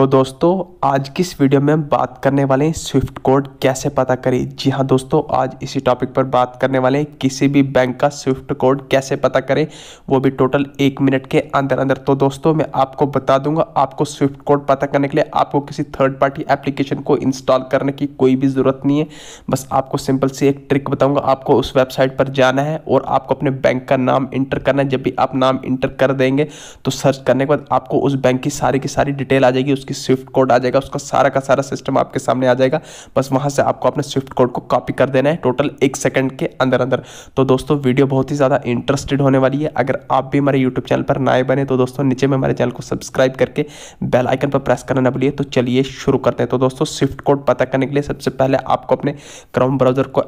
तो दोस्तों आज की इस वीडियो में हम बात करने वाले हैं स्विफ्ट कोड कैसे पता करें। जी हाँ दोस्तों, आज इसी टॉपिक पर बात करने वाले हैं किसी भी बैंक का स्विफ्ट कोड कैसे पता करें, वो भी टोटल 1 मिनट के अंदर अंदर। तो दोस्तों मैं आपको बता दूंगा, आपको स्विफ्ट कोड पता करने के लिए आपको किसी थर्ड पार्टी एप्लीकेशन को इंस्टॉल करने की कोई भी ज़रूरत नहीं है। बस आपको सिंपल सी एक ट्रिक बताऊँगा। आपको उस वेबसाइट पर जाना है और आपको अपने बैंक का नाम इंटर करना है। जब भी आप नाम इंटर कर देंगे तो सर्च करने के बाद आपको उस बैंक की सारी डिटेल आ जाएगी, उसकी स्विफ्ट कोड आ जाएगा, उसका सारा का सारा सिस्टम आपके सामने आ जाएगा। बस वहां से आपको अपने स्विफ्ट कोड को कॉपी कर देना है टोटल 1 सेकंड के अंदर अंदर। तो दोस्तों वीडियो बहुत ही ज़्यादा इंटरेस्टेड होने वाली है। अगर आप भी हमारे यूट्यूब चैनल पर नए बने तो दोस्तों नीचे में हमारे चैनल को सब्सक्राइब करके बेल आइकन पर प्रेस करना ना भूलिए। तो चलिए शुरू करते हैं। तो दोस्तों स्विफ्ट कोड पता करने के लिए सबसे पहले आपको अपने क्रोम ब्राउजर को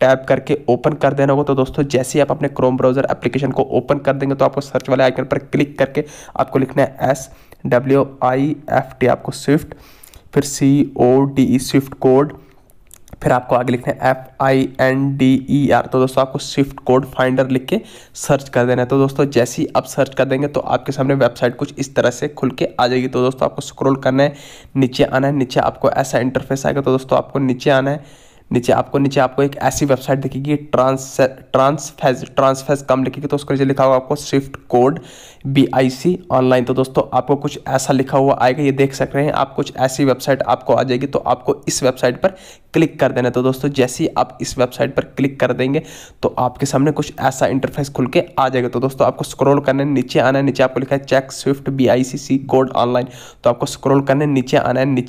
टैप करके ओपन कर देना होगा। तो दोस्तों जैसे ही आप अपने क्रोम ब्राउजर एप्लीकेशन को ओपन कर देंगे तो आपको सर्च वाले आइकन पर क्लिक करके आपको लिखना है SWIFT, आपको स्विफ्ट, फिर CODE स्विफ्ट कोड, फिर आपको आगे लिखना है FINDER। तो दोस्तों आपको स्विफ्ट कोड फाइंडर लिख के सर्च कर देना है। तो दोस्तों जैसे ही आप सर्च कर देंगे तो आपके सामने वेबसाइट कुछ इस तरह से खुल के आ जाएगी। तो दोस्तों आपको स्क्रॉल करना है, नीचे आना है, नीचे आपको ऐसा इंटरफेस आएगा। तो दोस्तों आपको नीचे आना है, नीचे आपको एक ऐसी वेबसाइट दिखेगी ट्रांसफेज कम लिखेगी। तो उसके नीचे लिखा होगा आपको स्विफ्ट कोड BIC ऑनलाइन। तो दोस्तों आपको कुछ ऐसा लिखा हुआ आएगा, ये देख सकते हैं आप, कुछ ऐसी वेबसाइट आपको आ जाएगी। तो आपको इस वेबसाइट पर क्लिक कर देना है। तो दोस्तों जैसे ही आप इस वेबसाइट पर क्लिक कर देंगे तो आपके सामने कुछ ऐसा इंटरफेस खुल के आ जाएगा। तो दोस्तों आपको स्क्रॉल करने नीचे आना है, नीचे आपको लिखा है check SWIFT BIC code online. तो आपको स्क्रॉल करने नीचे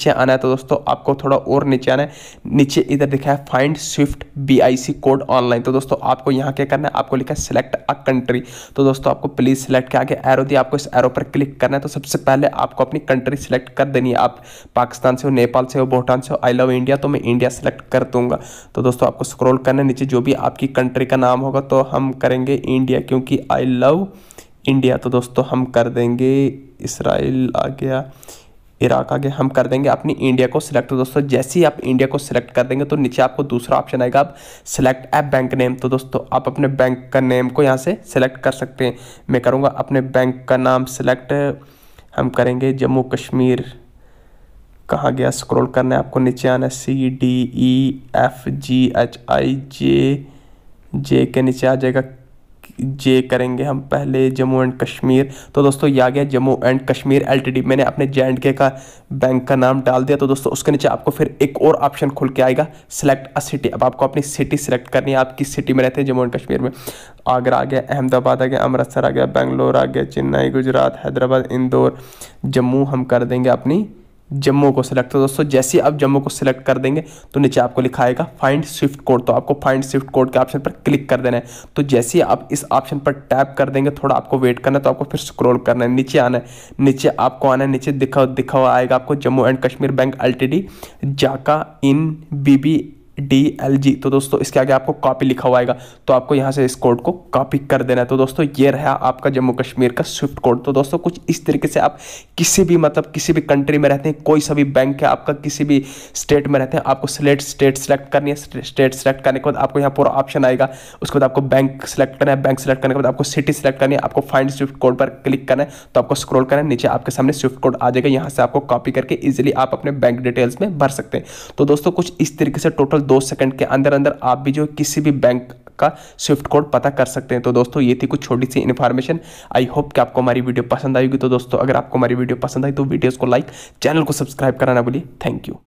आना है। तो दोस्तों आपको थोड़ा और नीचे आना है, नीचे इधर लिखा है find SWIFT BIC code online. तो दोस्तों आपको यहाँ क्या करना है, आपको लिखा है सिलेक्ट अ कंट्री। तो दोस्तों आपको प्लीज सिलेक्ट के आगे एरो दिया, आपको इस एरो पर क्लिक करना है। तो सबसे पहले आपको अपनी कंट्री सिलेक्ट कर देनी है। आप पाकिस्तान से हो, नेपाल से हो, भूटान से हो, आई लव इंडिया, तो मैं इंडिया सेलेक्ट कर दूंगा। तो दोस्तों आपको स्क्रॉल करना है, नीचे जो भी आपकी कंट्री का नाम होगा, तो हम करेंगे इंडिया क्योंकि आई लव इंडिया। तो दोस्तों हम कर देंगे इसराइल, आ गया इराक, आगे हम कर देंगे अपनी इंडिया को सिलेक्ट। तो दोस्तों जैसे ही आप इंडिया को सिलेक्ट कर देंगे तो नीचे आपको दूसरा ऑप्शन आएगा, आप सिलेक्ट ऐप बैंक नेम। तो दोस्तों आप अपने बैंक का नेम को यहाँ से सिलेक्ट कर सकते हैं। मैं करूँगा अपने बैंक का नाम सिलेक्ट, हम करेंगे जम्मू कश्मीर। कहाँ गया, स्क्रॉल करना है, आपको नीचे आना है, CDEFGHIJ के नीचे आ जाएगा, जे करेंगे हम पहले जम्मू एंड कश्मीर। तो दोस्तों ये आ गया जम्मू एंड कश्मीर LTD। मैंने अपने J&K का बैंक का नाम डाल दिया। तो दोस्तों उसके नीचे आपको फिर एक और ऑप्शन खुल के आएगा सिलेक्ट अ सिटी। अब आपको अपनी सिटी सिलेक्ट करनी है, आप किस सिटी में रहते हैं जम्मू एंड कश्मीर में। आगरा आ गया, अहमदाबाद आ गया, अमृतसर आ गया, बेंगलोर आ गया, चेन्नई, गुजरात, हैदराबाद, इंदौर, जम्मू, हम कर देंगे अपनी जम्मू को सिलेक्ट। तो दोस्तों जैसे ही आप जम्मू को सिलेक्ट कर देंगे तो नीचे आपको लिखा आएगा फाइंड स्विफ्ट कोड। तो आपको फाइंड स्विफ्ट कोड के ऑप्शन पर क्लिक कर देना है। तो जैसे ही आप इस ऑप्शन पर टैप कर देंगे, थोड़ा आपको वेट करना है, तो आपको फिर स्क्रॉल करना है, नीचे आना है, नीचे आपको आना है, नीचे दिखा हुआ आएगा आपको Jammu and Kashmir bank LTD जाका इन BBDLG। तो दोस्तों इसके आगे आपको कॉपी लिखा हुआ आएगा, तो आपको यहाँ से इस कोड को कॉपी कर देना है। तो दोस्तों ये रहा आपका जम्मू कश्मीर का स्विफ्ट कोड। तो दोस्तों कुछ इस तरीके से आप किसी भी कंट्री में रहते हैं, कोई सा भी बैंक है आपका, किसी भी स्टेट में रहते हैं, आपको स्टेट सेलेक्ट करनी है। स्टेट सेलेक्ट करने के बाद आपको यहाँ पूरा ऑप्शन आएगा, उसके बाद आपको बैंक सेलेक्ट करना है, बैंक सेलेक्ट करने के बाद आपको सिटी सेलेक्ट करनी है, आपको फाइंड स्विफ्ट कोड पर क्लिक करना है। तो आपको स्क्रॉल करना है, नीचे आपके सामने स्विफ्ट कोड आ जाएगा, यहाँ से आपको कॉपी करके ईजिली आप अपने बैंक डिटेल्स में भर सकते हैं। तो दोस्तों कुछ इस तरीके से टोटल 2 सेकंड के अंदर अंदर आप भी जो किसी भी बैंक का स्विफ्ट कोड पता कर सकते हैं। तो दोस्तों ये थी कुछ छोटी सी इन्फॉर्मेशन। आई होप कि आपको हमारी वीडियो पसंद आएगी। तो दोस्तों अगर आपको हमारी वीडियो पसंद आई तो वीडियोस को लाइक, चैनल को सब्सक्राइब करना ना भूलिए। Thank you.